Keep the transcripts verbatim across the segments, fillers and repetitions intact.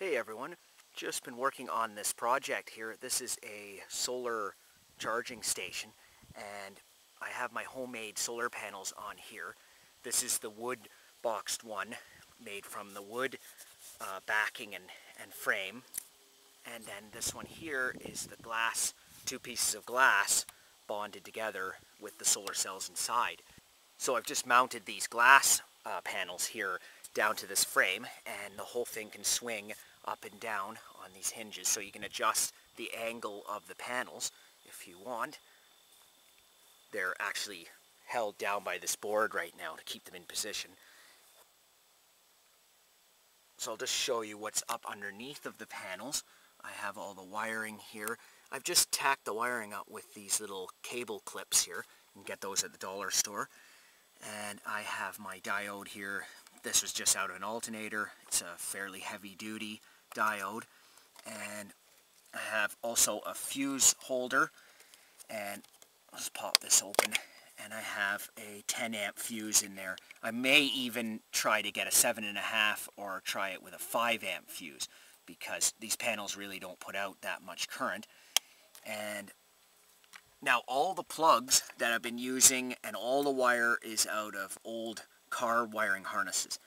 Hey everyone, just been working on this project here. This is a solar charging station and I have my homemade solar panels on here. This is the wood boxed one made from the wood uh, backing and, and frame. And then this one here is the glass, two pieces of glass bonded together with the solar cells inside. So I've just mounted these glass uh, panels here down to this frame and the whole thing can swing up and down on these hinges, so you can adjust the angle of the panels if you want. They're actually held down by this board right now to keep them in position. So I'll just show you what's up underneath of the panels. I have all the wiring here. I've just tacked the wiring up with these little cable clips here. You can get those at the dollar store. And I have my diode here. This was just out of an alternator. It's a fairly heavy duty diode. And I have also a fuse holder. And let's pop this open. And I have a ten amp fuse in there. I may even try to get a seven and a half or try it with a five amp fuse, because these panels really don't put out that much current. And now all the plugs that I've been using and all the wire is out of old car wiring harnesses,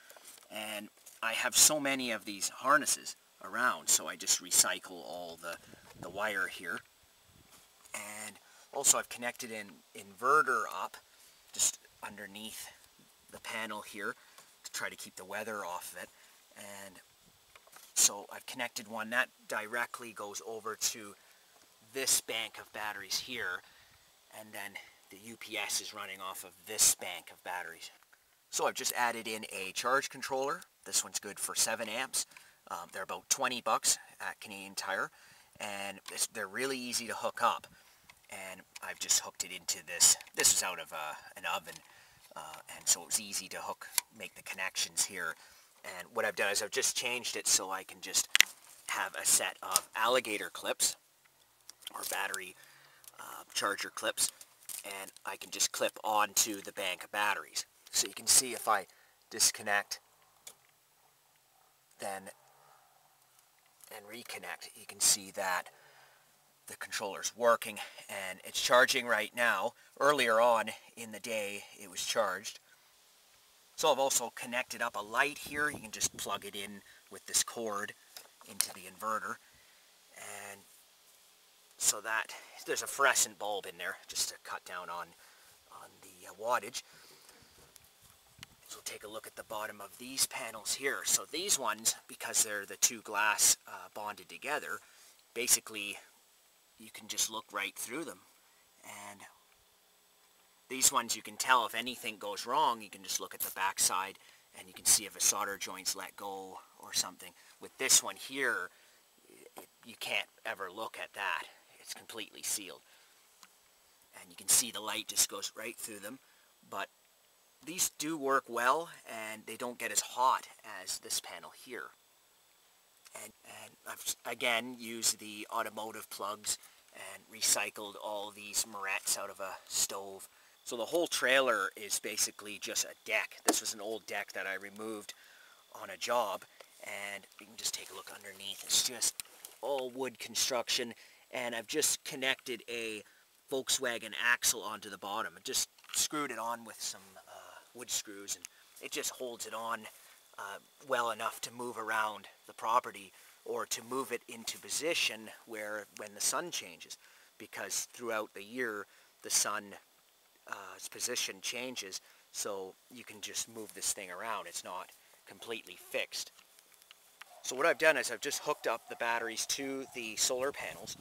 and I have so many of these harnesses around, so I just recycle all the, the wire here. And also I've connected an inverter up just underneath the panel here to try to keep the weather off of it. And so I've connected one that directly goes over to this bank of batteries here, and then the U P S is running off of this bank of batteries. So I've just added in a charge controller. This one's good for seven amps. Um, they're about twenty bucks at Canadian Tire, and it's, they're really easy to hook up. And I've just hooked it into this. This is out of uh, an oven, uh, and so it was easy to hook, make the connections here. And what I've done is I've just changed it so I can just have a set of alligator clips or battery uh, charger clips, and I can just clip onto the bank of batteries. So you can see if I disconnect, then, and reconnect, you can see that the controller's working and it's charging right now. Earlier on in the day, it was charged. So I've also connected up a light here. You can just plug it in with this cord into the inverter. And so that, there's a fluorescent bulb in there just to cut down on, on the uh, wattage. So take a look at the bottom of these panels here. So these ones, because they're the two glass uh, bonded together, basically you can just look right through them. And these ones you can tell if anything goes wrong, you can just look at the back side and you can see if a solder joint's let go or something. With this one here, it, you can't ever look at that. It's completely sealed. And you can see the light just goes right through them. But these do work well, and they don't get as hot as this panel here. And, and I've, again, used the automotive plugs and recycled all these morettes out of a stove. So the whole trailer is basically just a deck. This was an old deck that I removed on a job, and you can just take a look underneath. It's just all wood construction, and I've just connected a Volkswagen axle onto the bottom. I just screwed it on with some wood screws, and it just holds it on uh, well enough to move around the property, or to move it into position where when the sun changes, because throughout the year the sun's uh, position changes, so you can just move this thing around. It's not completely fixed. So what I've done is I've just hooked up the batteries to the solar panels,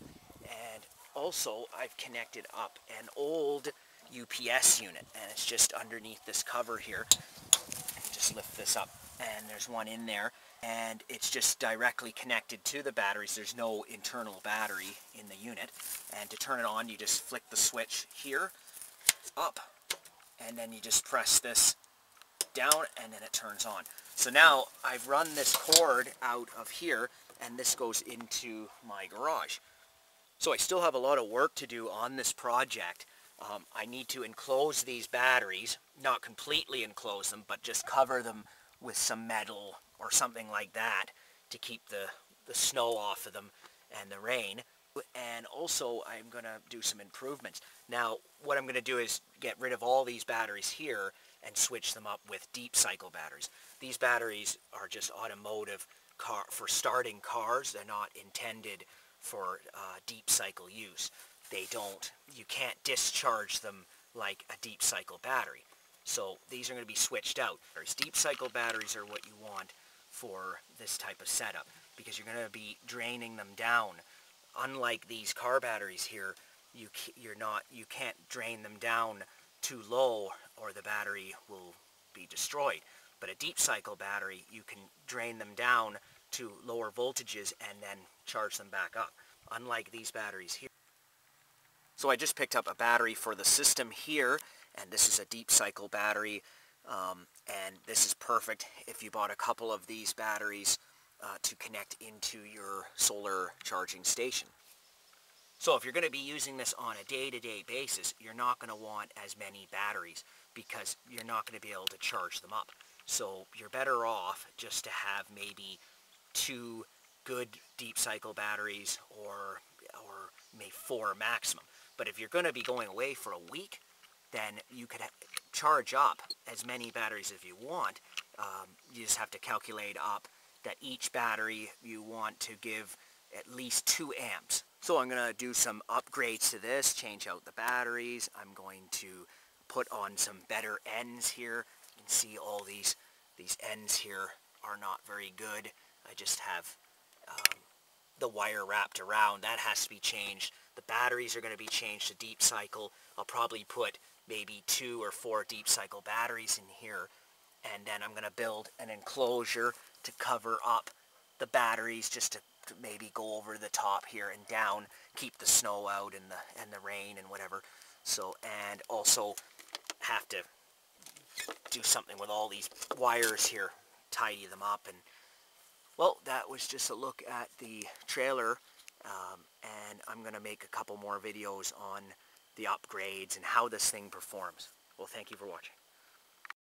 and also I've connected up an old U P S unit, and it's just underneath this cover here. Just lift this up and there's one in there, and it's just directly connected to the batteries. There's no internal battery in the unit, and to turn it on you just flick the switch here up, and then you just press this down and then it turns on. So now I've run this cord out of here and this goes into my garage. So I still have a lot of work to do on this project. Um, I need to enclose these batteries, not completely enclose them, but just cover them with some metal or something like that to keep the, the snow off of them and the rain. And also I'm going to do some improvements. Now what I'm going to do is get rid of all these batteries here and switch them up with deep cycle batteries. These batteries are just automotive car for starting cars. They're not intended for uh, deep cycle use. They don't, you can't discharge them like a deep cycle battery. So these are going to be switched out. Deep cycle batteries are what you want for this type of setup because you're going to be draining them down. Unlike these car batteries here, you you're not you can't drain them down too low or the battery will be destroyed. But a deep cycle battery, you can drain them down to lower voltages and then charge them back up, unlike these batteries here. So I just picked up a battery for the system here, and this is a deep cycle battery, um, and this is perfect if you bought a couple of these batteries uh, to connect into your solar charging station. So if you're going to be using this on a day-to-day basis, you're not going to want as many batteries because you're not going to be able to charge them up. So you're better off just to have maybe two good deep cycle batteries or, or maybe four maximum. But if you're going to be going away for a week, then you could charge up as many batteries as you want. Um, you just have to calculate up that each battery you want to give at least two amps. So I'm going to do some upgrades to this, change out the batteries. I'm going to put on some better ends here. You can see all these, these ends here are not very good. I just have um, the wire wrapped around. That has to be changed. The batteries are going to be changed to deep cycle. I'll probably put maybe two or four deep cycle batteries in here. And then I'm going to build an enclosure to cover up the batteries just to To maybe go over the top here and down, keep the snow out and the and the rain and whatever. So, and also have to do something with all these wires here, tidy them up. And well, that was just a look at the trailer, um, and I'm gonna make a couple more videos on the upgrades and how this thing performs. Well, thank you for watching.